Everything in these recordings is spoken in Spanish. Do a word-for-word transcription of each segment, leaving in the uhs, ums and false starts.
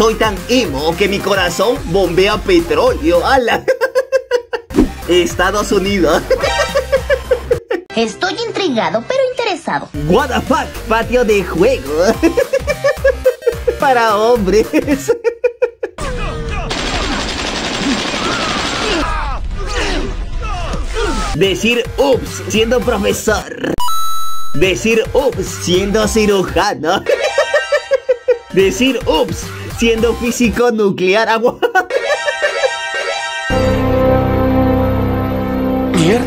Soy tan emo que mi corazón bombea petróleo. ¡Hala! Estados Unidos. Estoy intrigado, pero interesado. What the fuck, patio de juego. Para hombres. Decir ups siendo profesor. Decir ups siendo cirujano. Decir ups siendo físico nuclear. Mierda.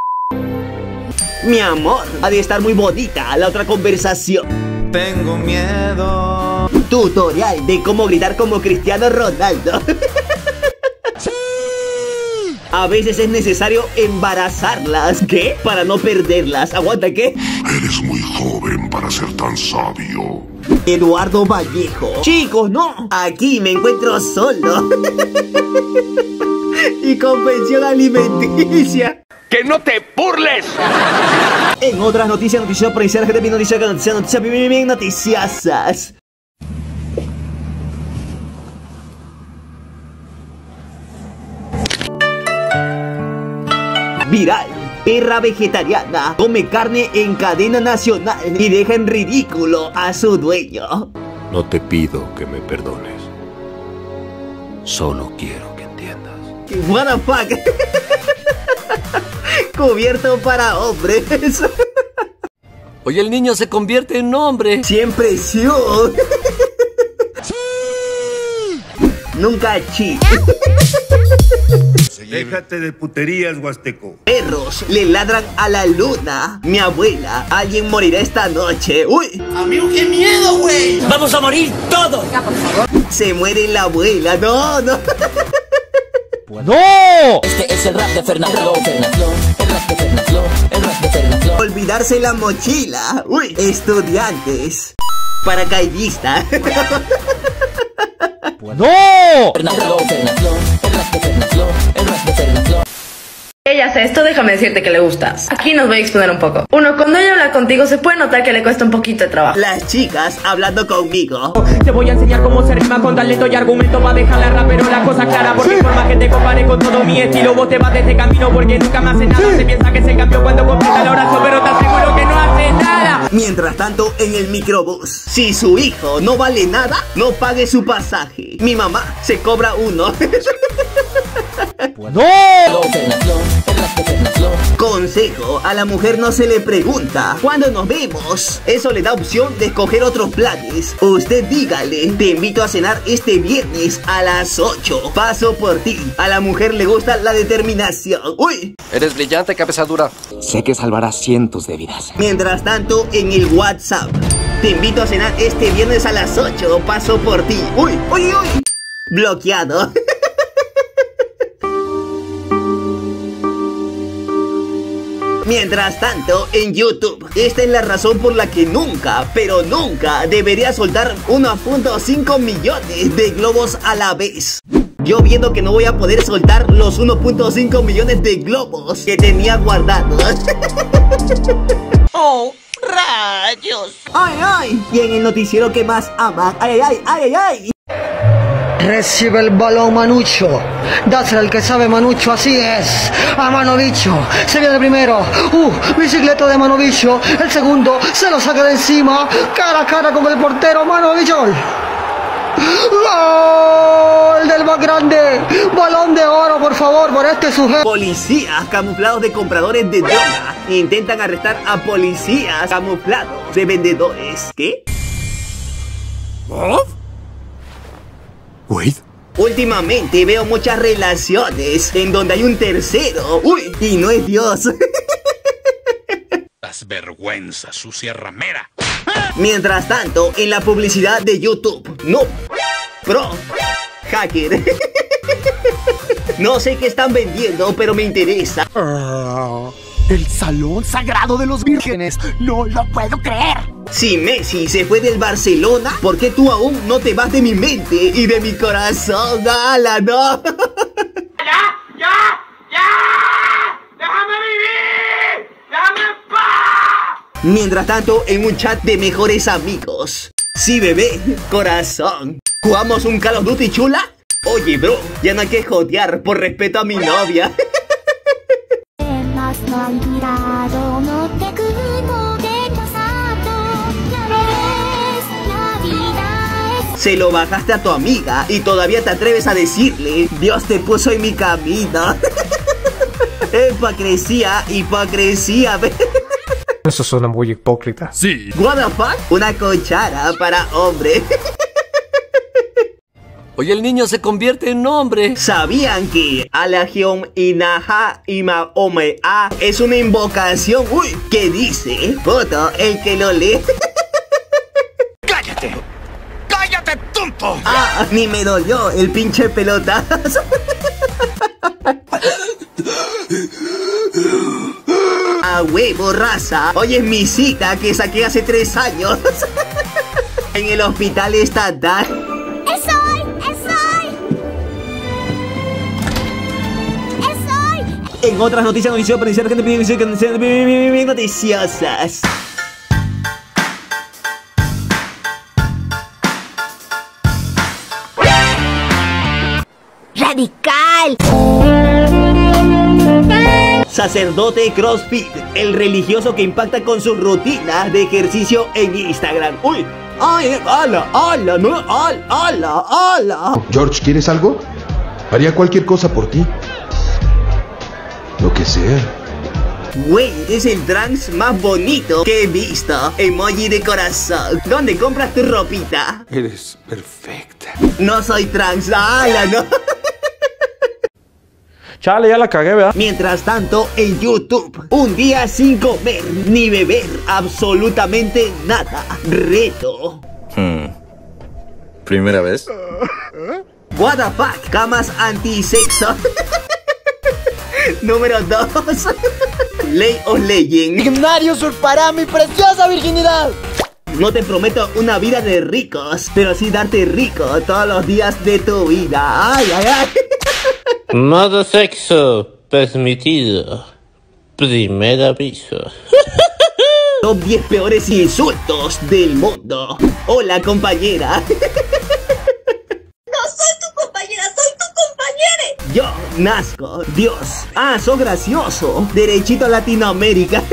Mi amor, ha de estar muy bonita la otra conversación. Tengo miedo. Tutorial de cómo gritar como Cristiano Ronaldo. A veces es necesario embarazarlas. ¿Qué? Para no perderlas. Aguanta, ¿qué? Eres muy joven para ser tan sabio. Eduardo Vallejo. Chicos, no. Aquí me encuentro solo. Y con pensión alimenticia. ¡Que no te burles! En otras noticias, noticias policiales, gente, noticias, noticias, noticias, bien, bien, noticiasas. Viral. Perra vegetariana come carne en cadena nacional y deja en ridículo a su dueño. No te pido que me perdones. Solo quiero que entiendas. What the fuck. Cubierto para hombres. Oye, el niño se convierte en hombre. Siempre sí. Nunca chi. Déjate de puterías, huasteco. Perros le ladran a la luna. Mi abuela, alguien morirá esta noche. Uy. Amigo, qué miedo, güey. Vamos a morir todos. Venga, por favor. Se muere la abuela. No, no. ¡No! Este es el rap de Fernanfloo, Fernanfloo, el rap de Fernanfloo, el rap de Fernanfloo. Olvidarse la mochila. Uy, estudiantes. Paracaidista. ¡No! Fernanfloo, Fernanfloo, el rap de Fernanfloo, el rap de Fernanfloo. Ella hace esto, déjame decirte que le gustas. Aquí nos voy a exponer un poco. Uno, cuando ella habla contigo se puede notar que le cuesta un poquito de trabajo. Las chicas hablando conmigo. Te voy a enseñar cómo se rima con talento y argumento. Va a dejar la rapero la cosa clara. Porque sí. Por más que te compare con todo mi estilo, vos te vas de este camino porque nunca me hace nada. Sí. Se piensa que se cambió cuando completa el orazo, pero te aseguro que no hace nada. Mientras tanto, en el microbús. Si su hijo no vale nada, no pague su pasaje. Mi mamá se cobra uno. ¡No! Consejo, a la mujer no se le pregunta ¿cuándo nos vemos? Eso le da opción de escoger otros planes. Usted dígale, te invito a cenar este viernes a las ocho. Paso por ti. A la mujer le gusta la determinación. ¡Uy! Eres brillante, cabeza dura. Sé que salvarás cientos de vidas. Mientras tanto, en el WhatsApp. Te invito a cenar este viernes a las ocho. Paso por ti. ¡Uy! ¡Uy! ¡Uy! Bloqueado. Mientras tanto, en YouTube. Esta es la razón por la que nunca, pero nunca, debería soltar uno punto cinco millones de globos a la vez. Yo viendo que no voy a poder soltar los uno punto cinco millones de globos que tenía guardados. ¡Oh, rayos! ¡Ay, ay! Y en el noticiero que más aman. ¡Ay, ay, ay, ay! Recibe el balón, Manucho. Dásela al que sabe, Manucho, así es. A Manovicho, se viene el primero. Uh, bicicleta de Manovicho. El segundo, se lo saca de encima. Cara a cara con el portero, Manovicho. ¡Gol del más grande! ¡Balón de oro, por favor, por este sujeto! Policías camuflados de compradores de droga intentan arrestar a policías camuflados de vendedores. ¿Qué? ¿Oh? Wait. Últimamente veo muchas relaciones en donde hay un tercero. Uy, y no es Dios. Las vergüenzas, sucia ramera. Mientras tanto, en la publicidad de YouTube. No. Pro. Hacker. No sé qué están vendiendo, pero me interesa. Uh, el salón sagrado de los vírgenes. No lo puedo creer. Si Messi se fue del Barcelona, ¿por qué tú aún no te vas de mi mente y de mi corazón? ¡Ala, no! ¡Ya! ¡Ya! ¡Ya! ¡Déjame vivir! ¡Déjame en paz! Mientras tanto, en un chat de mejores amigos. Sí, bebé, corazón. ¿Jugamos un Call of Duty, chula? Oye, bro, ya no hay que jotear por respeto a mi novia. Se lo bajaste a tu amiga y todavía te atreves a decirle: Dios te puso en mi camino. Hipocresía, hipocresía. Eso suena muy hipócrita. Sí. What the fuck? Una cuchara para hombre. Hoy el niño se convierte en hombre. ¿Sabían que Alajion Inaha Imaomea es una invocación? Uy, ¿qué dice? Foto el que lo lee. ¡Cállate! ¡Cállate, tonto! Ah, ni me dolió el pinche pelota. A huevo, raza. Hoy es mi cita que saqué hace tres años. En el hospital estatal. En otras noticias noticiosas, noticiosas, gente, noticiosas, noticiosas. Radical. Sacerdote CrossFit, el religioso que impacta con sus rutinas de ejercicio en Instagram. Uy, ay, ala, ala, no, ala, ala, ala. George, ¿quieres algo? Haría cualquier cosa por ti. Lo que sea. Güey, es el trans más bonito que he visto. Emoji de corazón. ¿Dónde compras tu ropita? Eres perfecta. No soy trans. ¡Ala, no! Chale, ya la cagué, ¿verdad? Mientras tanto, en YouTube, un día sin comer ni beber absolutamente nada. Reto. Hmm. ¿Primera vez? What the fuck? Camas antisexo. Número dos. Ley o legend. Ignario usurpará mi preciosa virginidad. No te prometo una vida de ricos, pero sí darte rico todos los días de tu vida. Ay, ay, ay. Modo sexo permitido. Primer aviso. Top diez peores insultos del mundo. Hola, compañera. Yo nazco, Dios. Ah, soy gracioso. Derechito a Latinoamérica.